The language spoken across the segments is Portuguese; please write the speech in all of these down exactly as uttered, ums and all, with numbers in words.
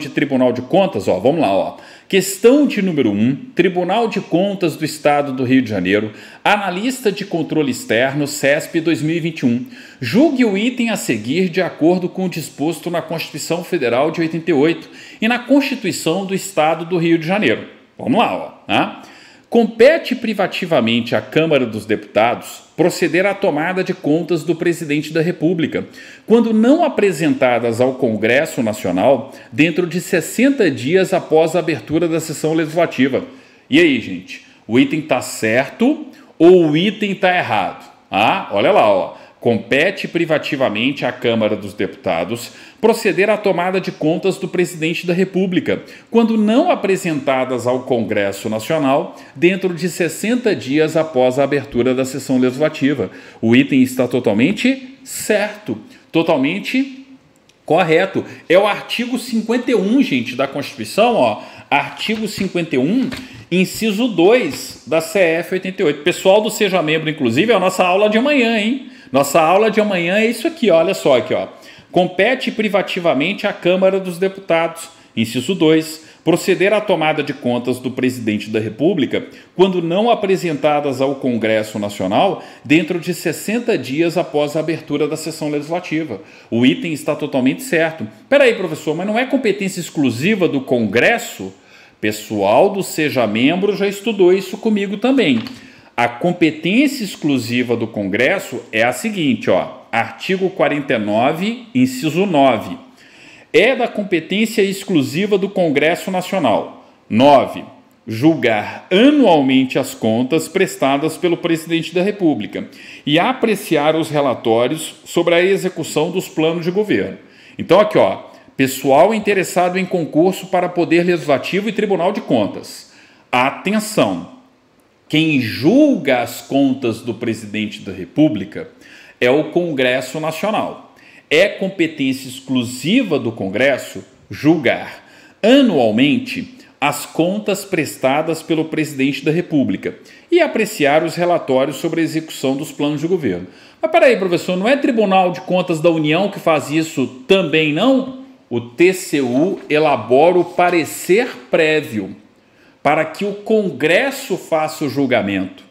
De Tribunal de Contas, ó, vamos lá, ó. Questão de número um, Tribunal de Contas do Estado do Rio de Janeiro, Analista de Controle Externo, C E S P dois mil e vinte e um. Julgue o item a seguir de acordo com o disposto na Constituição Federal de oitenta e oito e na Constituição do Estado do Rio de Janeiro. Vamos lá, ó, né? Compete privativamente à Câmara dos Deputados proceder à tomada de contas do presidente da República, quando não apresentadas ao Congresso Nacional dentro de sessenta dias após a abertura da sessão legislativa. E aí, gente, o item está certo ou o item está errado? Ah, olha lá, ó. Compete privativamente à Câmara dos Deputados proceder à tomada de contas do presidente da República, quando não apresentadas ao Congresso Nacional, dentro de sessenta dias após a abertura da sessão legislativa. O item está totalmente certo, totalmente correto. É o artigo cinquenta e um, gente, da Constituição, ó. Artigo cinquenta e um, inciso dois da C F oitenta e oito. Pessoal do Seja Membro, inclusive, é a nossa aula de amanhã, hein? Nossa aula de amanhã é isso aqui, olha só aqui, ó. Compete privativamente à Câmara dos Deputados, inciso dois, proceder à tomada de contas do presidente da República, quando não apresentadas ao Congresso Nacional, dentro de sessenta dias após a abertura da sessão legislativa. O item está totalmente certo. Peraí, professor, mas não é competência exclusiva do Congresso? Pessoal do Seja Membro já estudou isso comigo também. A competência exclusiva do Congresso é a seguinte, ó, artigo quarenta e nove, inciso nove. É da competência exclusiva do Congresso Nacional. nove. Julgar anualmente as contas prestadas pelo presidente da República e apreciar os relatórios sobre a execução dos planos de governo. Então, aqui, ó, pessoal interessado em concurso para Poder Legislativo e Tribunal de Contas. Atenção! Quem julga as contas do presidente da República é o Congresso Nacional. É competência exclusiva do Congresso julgar anualmente as contas prestadas pelo presidente da República e apreciar os relatórios sobre a execução dos planos de governo. Mas peraí, professor, não é Tribunal de Contas da União que faz isso também, não? O T C U elabora o parecer prévio para que o Congresso faça o julgamento.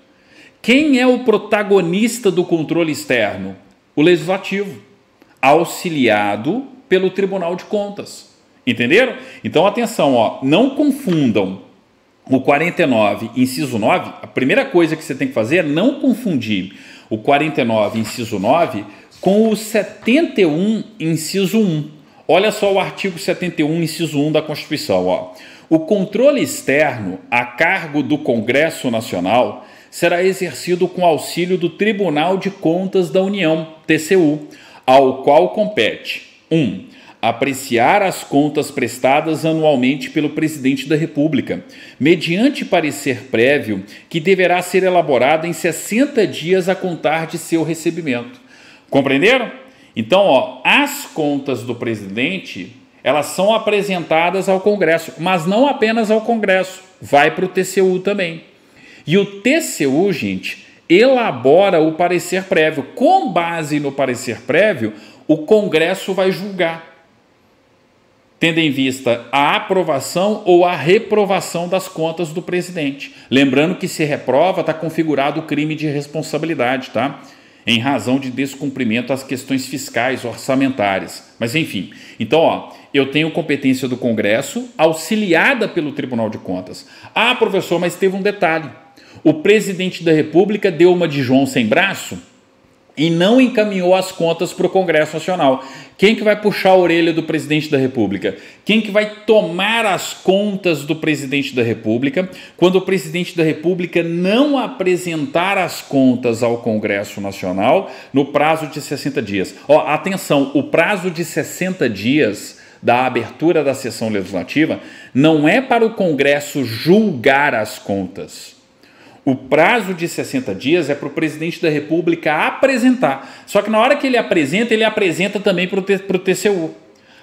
Quem é o protagonista do controle externo? O Legislativo, auxiliado pelo Tribunal de Contas. Entenderam? Então, atenção, ó, não confundam o quarenta e nove, inciso nove, a primeira coisa que você tem que fazer é não confundir o quarenta e nove, inciso nove, com o setenta e um, inciso um. Olha só o artigo setenta e um, inciso um da Constituição, ó. O controle externo a cargo do Congresso Nacional será exercido com auxílio do Tribunal de Contas da União, T C U, ao qual compete um. Apreciar as contas prestadas anualmente pelo presidente da República, mediante parecer prévio que deverá ser elaborado em sessenta dias a contar de seu recebimento. Compreenderam? Então, ó, as contas do presidente, elas são apresentadas ao Congresso, mas não apenas ao Congresso, vai para o T C U também. E o T C U, gente, elabora o parecer prévio. Com base no parecer prévio, o Congresso vai julgar, tendo em vista a aprovação ou a reprovação das contas do presidente. Lembrando que se reprova, está configurado o crime de responsabilidade, tá? Em razão de descumprimento às questões fiscais, orçamentárias. Mas, enfim. Então, ó, eu tenho competência do Congresso, auxiliada pelo Tribunal de Contas. Ah, professor, mas teve um detalhe. O presidente da República deu uma de João sem braço e não encaminhou as contas para o Congresso Nacional. Quem que vai puxar a orelha do presidente da República? Quem que vai tomar as contas do presidente da República quando o presidente da República não apresentar as contas ao Congresso Nacional no prazo de sessenta dias? Ó, atenção, o prazo de sessenta dias da abertura da sessão legislativa não é para o Congresso julgar as contas. O prazo de sessenta dias é para o presidente da República apresentar. Só que na hora que ele apresenta, ele apresenta também para o T C U,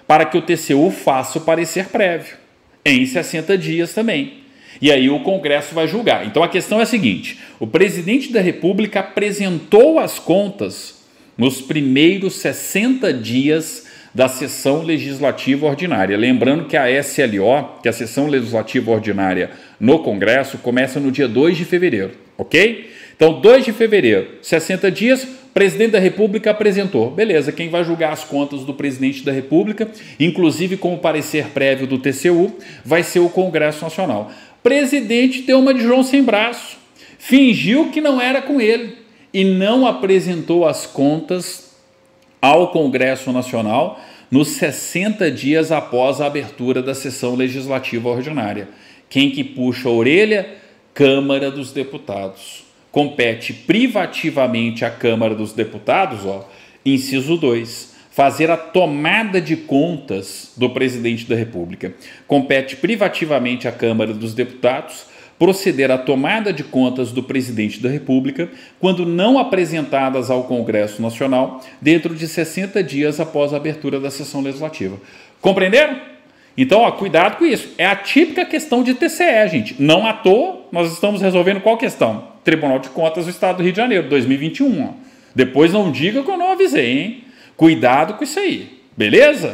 para que o T C U faça o parecer prévio, em sessenta dias também. E aí o Congresso vai julgar. Então a questão é a seguinte, o presidente da República apresentou as contas nos primeiros sessenta dias da sessão legislativa ordinária. Lembrando que a S L O, que é a sessão legislativa ordinária no Congresso, começa no dia dois de fevereiro, ok? Então, dois de fevereiro, sessenta dias, presidente da República apresentou. Beleza, quem vai julgar as contas do presidente da República, inclusive com o parecer prévio do T C U, vai ser o Congresso Nacional. Presidente deu uma de João sem braço, fingiu que não era com ele e não apresentou as contas ao Congresso Nacional nos sessenta dias após a abertura da sessão legislativa ordinária. Quem que puxa a orelha? Câmara dos Deputados. Compete privativamente à Câmara dos Deputados, ó, inciso dois. Fazer a tomada de contas do presidente da República. Compete privativamente à Câmara dos Deputados proceder à tomada de contas do presidente da República quando não apresentadas ao Congresso Nacional dentro de sessenta dias após a abertura da sessão legislativa. Compreenderam? Então, ó, cuidado com isso. É a típica questão de T C E, gente. Não à toa, nós estamos resolvendo qual questão? Tribunal de Contas do Estado do Rio de Janeiro, dois mil e vinte e um. Ó. Depois não diga que eu não avisei, hein? Cuidado com isso aí, beleza?